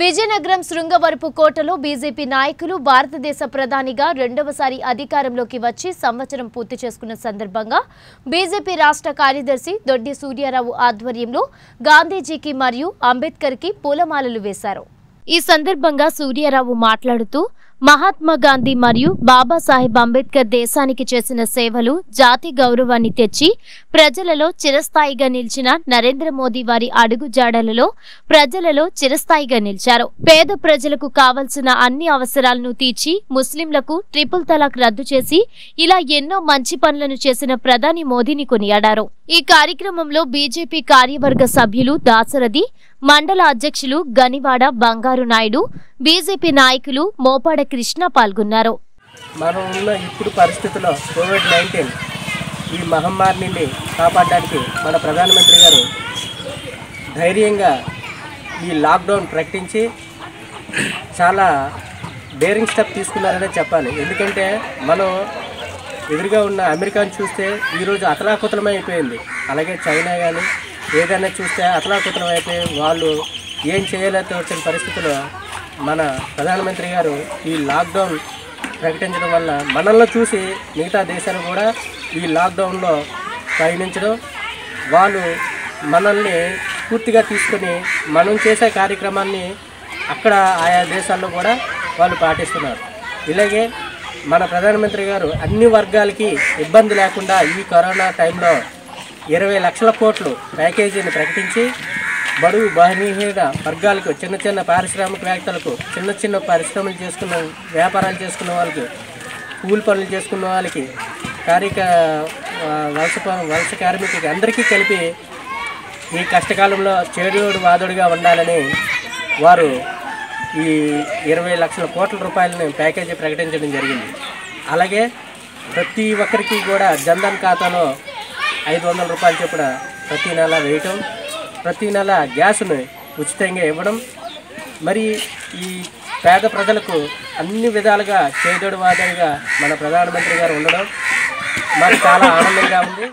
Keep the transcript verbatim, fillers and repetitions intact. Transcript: విజయనగరం శృంగవరపు కోటలో బీజేపీ నాయకులు భారతదేశ ప్రధానిగా రెండవసారి అధికారంలోకి వచ్చి సంవత్సరం పూర్తి చేసుకున్న సందర్భంగా బీజేపీ రాష్ట్ర కార్యదర్శి దొడ్డి సూర్యారావు ఆధ్వర్యంలో గాంధీజీకి మరియు అంబేద్కర్కి పూలమాలలు వేశారు। ఈ సందర్భంగా సూర్యారావు మాట్లాడుతూ మహాత్మా గాంధీ మరియు బాబా సాహెబ్ అంబేద్కర్ దేశానికి చేసిన సేవలు జాతి గౌరవాన్ని తెచ్చి ప్రజలలో చిరస్థాయిగా నిలిచిన నరేంద్ర మోదీ వారి అడుగుజాడలలో ప్రజలలో చిరస్థాయిగా నిలిచారు। పేద ప్రజలకు కావాల్సిన అన్ని అవసరాలను తీర్చి ముస్లింలకు ట్రిపుల్ తలాక్ రద్దు చేసి ఇలా ఎన్నో మంచి పనులను చేసిన ప్రధాని మోదీని కొనియాడారు। ఈ కార్యక్రమంలో బీజేపీ కార్యవర్గ సభ్యులు దాసరథి, మండల అధ్యక్షులు గనివాడ బంగారు నాయుడు, బీజేపీ నాయకులు మోపాడ కృష్ణ పాల్గొన్నారు। మనం ఉన్న ఇప్పుడు పరిస్థితుల్లో కోవిడ్ నైన్టీన్ ఈ మహమ్మారి నుండి కాపాడడానికి మన ప్రధానమంత్రి గారు ధైర్యంగా ఈ లాక్డౌన్ ప్రకటించి చాలా డేరింగ్ స్టెప్ తీసుకున్నారనే చెప్పాలి। ఎందుకంటే మనం ఎదురుగా ఉన్న అమెరికాను చూస్తే ఈరోజు అతలాకుతలమైపోయింది, అలాగే చైనా కానీ ఏదైనా చూస్తే అతలాకుతలం అయిపోయి వాళ్ళు ఏం చేయలేదో వచ్చిన పరిస్థితుల్లో మన ప్రధానమంత్రి గారు ఈ లాక్డౌన్ ప్రకటించడం వల్ల మనల్ని చూసి మిగతా దేశాలు కూడా ఈ లాక్డౌన్లో పయనించడం, వాళ్ళు మనల్ని పూర్తిగా తీసుకొని మనం చేసే కార్యక్రమాన్ని అక్కడ ఆయా దేశాల్లో కూడా వాళ్ళు పాటిస్తున్నారు। ఇలాగే మన ప్రధానమంత్రి గారు అన్ని వర్గాలకి ఇబ్బంది లేకుండా ఈ కరోనా టైంలో ఇరవై లక్షల కోట్లు ప్యాకేజీని ప్రకటించి బడుగు బలహీన వర్గాలకు, చిన్న చిన్న పారిశ్రామికవేత్తలకు, చిన్న చిన్న పరిశ్రమలు చేసుకున్న వ్యాపారాలు చేసుకున్న వాళ్ళకి, కూలి పనులు చేసుకున్న వాళ్ళకి, కార్యక వలస వలస కార్మికులకి అందరికీ కలిపి ఈ కష్టకాలంలో చేదోడు వాదోడుగా ఉండాలని వారు ఈ ఇరవై లక్షల కోట్ల రూపాయలని ప్యాకేజీ ప్రకటించడం జరిగింది। అలాగే ప్రతి ఒక్కరికి కూడా జన్ధన్ ఖాతాలో ఐదు వందల రూపాయలు చొప్పున ప్రతి నెల వేయటం, ప్రతి నెల గ్యాస్ను ఉచితంగా ఇవ్వడం, మరి ఈ పేద ప్రజలకు అన్ని విధాలుగా చేదోడు వాదోడుగా మన ప్రధానమంత్రి గారు ఉండడం మాకు చాలా ఆనందంగా ఉంది।